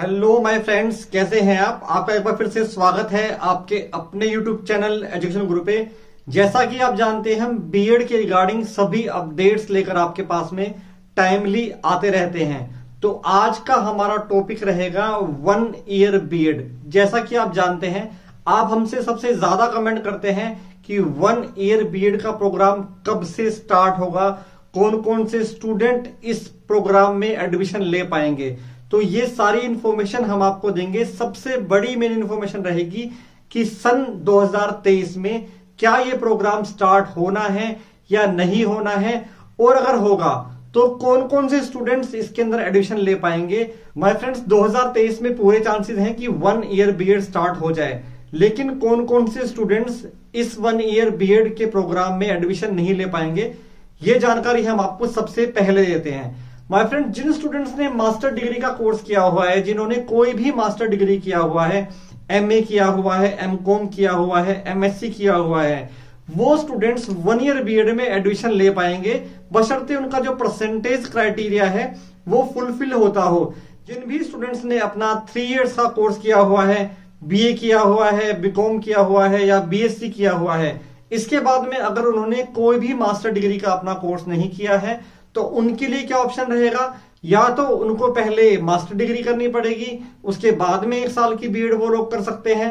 Hello my friends, कैसे हैं आप? आपका एक बार फिर से स्वागत है आपके अपने यूट्यूब चैनल एजुकेशन गुरु पे। जैसा कि आप जानते हैं, हम बीएड के रिगार्डिंग सभी अपडेट्स लेकर आपके पास में टाइमली आते रहते हैं। तो आज का हमारा टॉपिक रहेगा 1 ईयर बीएड। जैसा कि आप जानते हैं, आप हमसे सबसे ज्यादा कमेंट करते हैं कि 1 ईयर बीएड का प्रोग्राम कब से स्टार्ट होगा, कौन कौन से स्टूडेंट इस प्रोग्राम में एडमिशन ले पाएंगे। तो ये सारी इंफॉर्मेशन हम आपको देंगे। सबसे बड़ी मेन इंफॉर्मेशन रहेगी कि सन 2023 में क्या ये प्रोग्राम स्टार्ट होना है या नहीं होना है, और अगर होगा तो कौन कौन से स्टूडेंट्स इसके अंदर एडमिशन ले पाएंगे। माय फ्रेंड्स, 2023 में पूरे चांसेस हैं कि 1 ईयर बीएड स्टार्ट हो जाए, लेकिन कौन कौन से स्टूडेंट्स इस 1 ईयर बीएड के प्रोग्राम में एडमिशन नहीं ले पाएंगे, ये जानकारी हम आपको सबसे पहले देते हैं। माय फ्रेंड, जिन स्टूडेंट्स ने मास्टर डिग्री का कोर्स किया हुआ है, जिन्होंने कोई भी मास्टर डिग्री किया हुआ है, एमए किया हुआ है, एमकॉम किया हुआ है, एमएससी किया हुआ है, वो स्टूडेंट्स 1 ईयर बीएड में एडमिशन ले पाएंगे, बशर्ते उनका जो परसेंटेज क्राइटेरिया है वो फुलफिल होता हो। जिन भी स्टूडेंट्स ने अपना 3 इयर्स का कोर्स किया हुआ है, बीए किया हुआ है, बीकॉम किया हुआ है या बीएससी किया हुआ है, इसके बाद में अगर उन्होंने कोई भी मास्टर डिग्री का अपना कोर्स नहीं किया है, तो उनके लिए क्या ऑप्शन रहेगा? या तो उनको पहले मास्टर डिग्री करनी पड़ेगी, उसके बाद में 1 साल की बीएड वो लोग कर सकते हैं,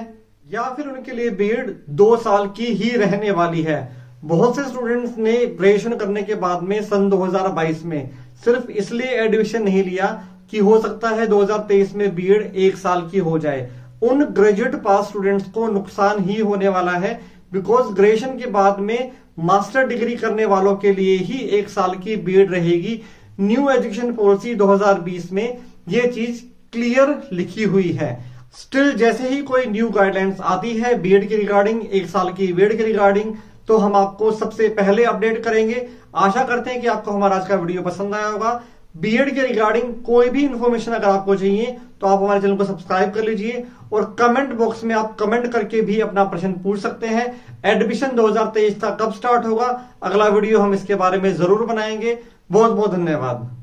या फिर उनके लिए बीएड 2 साल की ही रहने वाली है। बहुत से स्टूडेंट्स ने ग्रेजुएशन करने के बाद में सन 2022 में सिर्फ इसलिए एडमिशन नहीं लिया कि हो सकता है 2023 में बीएड 1 साल की हो जाए। उन ग्रेजुएट पास स्टूडेंट्स को नुकसान ही होने वाला है, बिकॉज ग्रेजुएशन के बाद में मास्टर डिग्री करने वालों के लिए ही 1 साल की बीएड रहेगी। न्यू एजुकेशन पॉलिसी 2020 में ये चीज क्लियर लिखी हुई है। स्टिल जैसे ही कोई न्यू गाइडलाइंस आती है बीएड के रिगार्डिंग, 1 साल की बीएड के रिगार्डिंग, तो हम आपको सबसे पहले अपडेट करेंगे। आशा करते हैं कि आपको हमारा आज का वीडियो पसंद आया होगा। बीएड के रिगार्डिंग कोई भी इन्फॉर्मेशन अगर आपको चाहिए तो आप हमारे चैनल को सब्सक्राइब कर लीजिए, और कमेंट बॉक्स में आप कमेंट करके भी अपना प्रश्न पूछ सकते हैं। एडमिशन 2023 का कब स्टार्ट होगा, अगला वीडियो हम इसके बारे में जरूर बनाएंगे। बहुत बहुत धन्यवाद।